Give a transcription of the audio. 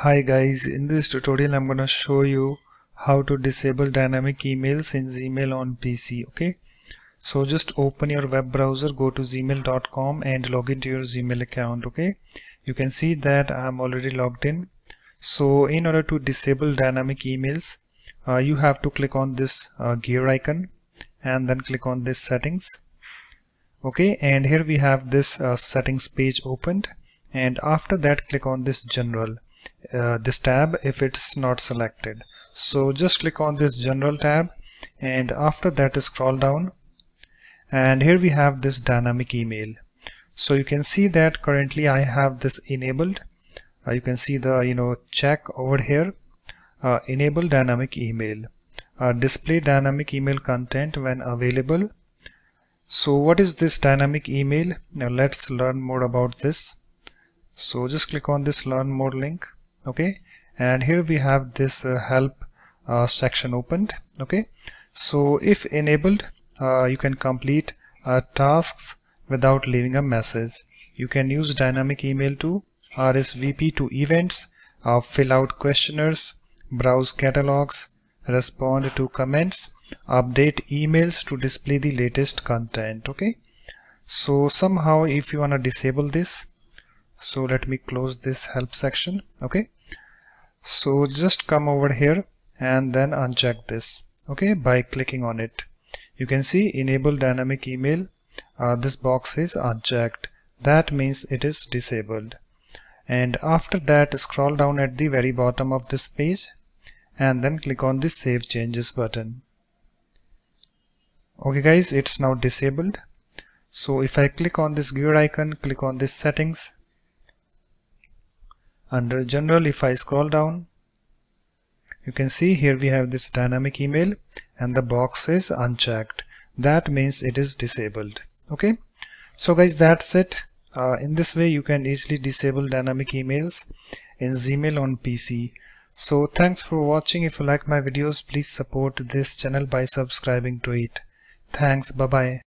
Hi guys, in this tutorial I'm going to show you how to disable dynamic emails in Gmail on PC. Okay, so just open your web browser, go to gmail.com and log into your Gmail account. Okay, you can see that I'm already logged in. So in order to disable dynamic emails, you have to click on this gear icon and then click on this settings. Okay, and here we have this settings page opened, and after that click on this general. This tab if it's not selected. So just click on this general tab and after that scroll down, and here we have this dynamic email. So you can see that currently I have this enabled. You can see the check over here, enable dynamic email, display dynamic email content when available. So what is this dynamic email? Now let's learn more about this. So just click on this learn more link. Okay, and here we have this help section opened. Okay, so if enabled, you can complete tasks without leaving a message. You can use dynamic email to RSVP to events, fill out questionnaires, browse catalogs, respond to comments, update emails to display the latest content. Okay, so somehow if you want to disable this, so let me close this help section. Okay, so just come over here and then uncheck this, okay, by clicking on it. You can see enable dynamic email, this box is unchecked. That means it is disabled. And after that scroll down at the very bottom of this page and then click on this save changes button. Okay guys, it's now disabled. So if I click on this gear icon, click on this settings, under general if I scroll down, you can see here we have this dynamic email and the box is unchecked. That means it is disabled. Okay, so guys, that's it. In this way you can easily disable dynamic emails in Gmail on PC. So thanks for watching. If you like my videos, please support this channel by subscribing to it. Thanks, bye bye.